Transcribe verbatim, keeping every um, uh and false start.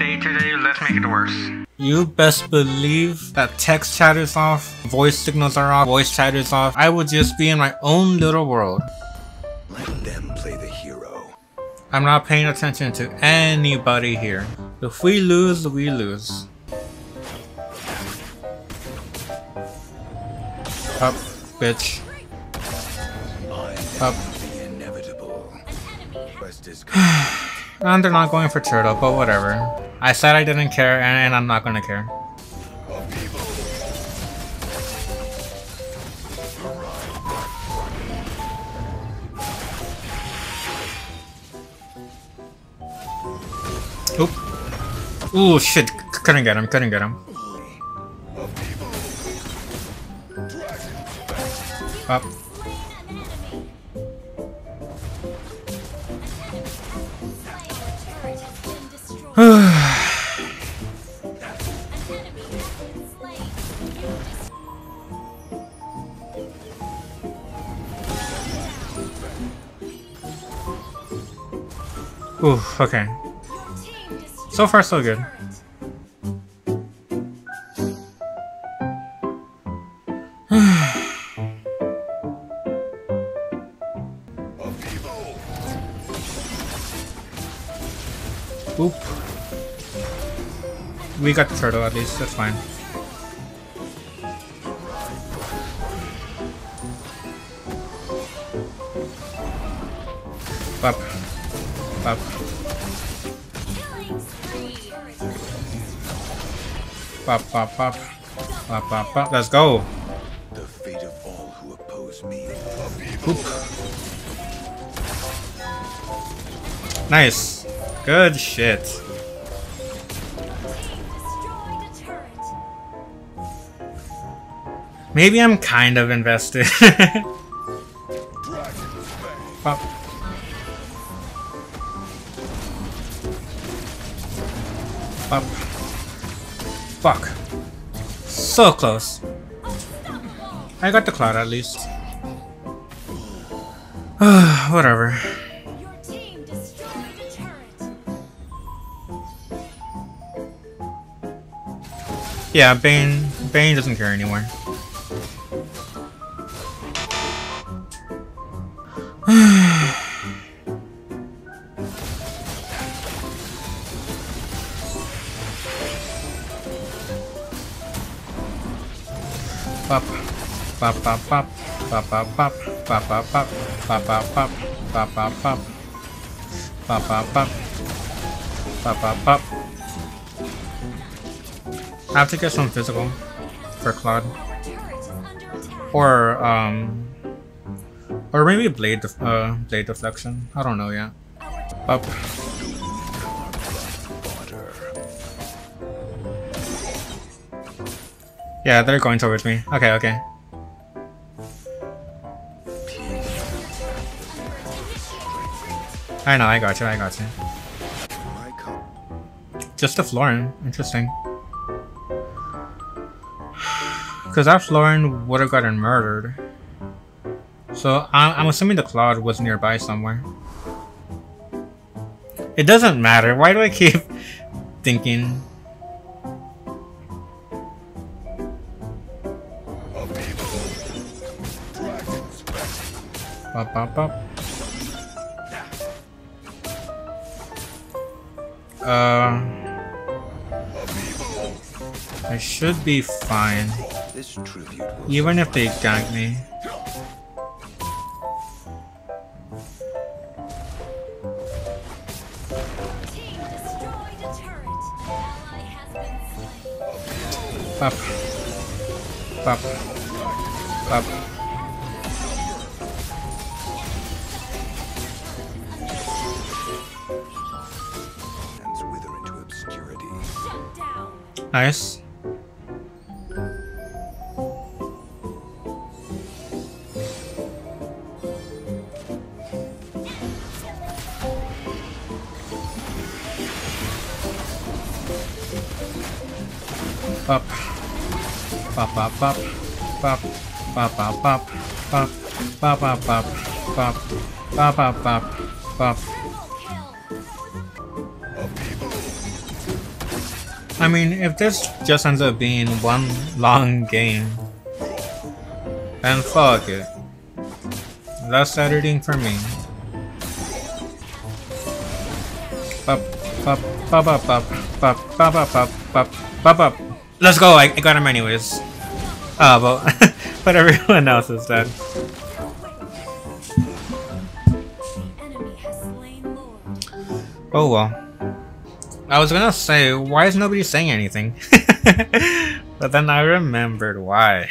day today, let's make it worse. You best believe that text chat is off, voice signals are off, voice chat is off. I would just be in my own little world. Let them play the hero. I'm not paying attention to anybody here. If we lose, we lose. Up, bitch. Up. The inevitable. Quest is and they're not going for turtle, but whatever. I said I didn't care, and, and I'm not gonna care. Oop. Ooh, shit. C couldn't get him, couldn't get him. Up. Ooh, okay. So far, so good. Oop. We got the turtle at least, that's fine. Up. Up. Pop, pop, pop, pop, pop, pop. Let's go. The fate of all who oppose me. Oop. Nice. Good shit. Maybe I'm kind of invested. Pop. Pop. Fuck. So close. I got the cloud at least. Whatever. Your team destroyed a turret. Yeah, Bane Bane doesn't care anymore. Pop, pop, pop, pop, pop, pop, pop, pop, pop, pop, pop, pop, pop, pop, pop, pop, pop, pop, pop, pop. I have to get some physical for Claude, or um, or maybe blade, uh, blade deflection. I don't know yet. Pop. Yeah, they're going towards me. Okay, okay. I know, I got you, I got you. Just a Florin. Interesting. Because that Florin would have gotten murdered. So I'm, I'm assuming the Cloud was nearby somewhere. It doesn't matter. Why do I keep thinking? Pop, pop, pop. Uh, I should be fine. Even if they gank me. Pop. Pop. Pop. Nice. Pop. Pop, pop, pop. Pop, pop, pop, pop. Pop, pop, pop, pop. Pop, pop, pop, pop. Pop. I mean, if this just ends up being one long game, then fuck it. Less editing for me. Bop, bop, bop, bop, bop, bop, bop, bop, bop, bop, bop. Let's go! I, I got him anyways. Ah, oh, well, but everyone else is dead. Oh well. I was gonna say, why is nobody saying anything? But then I remembered why.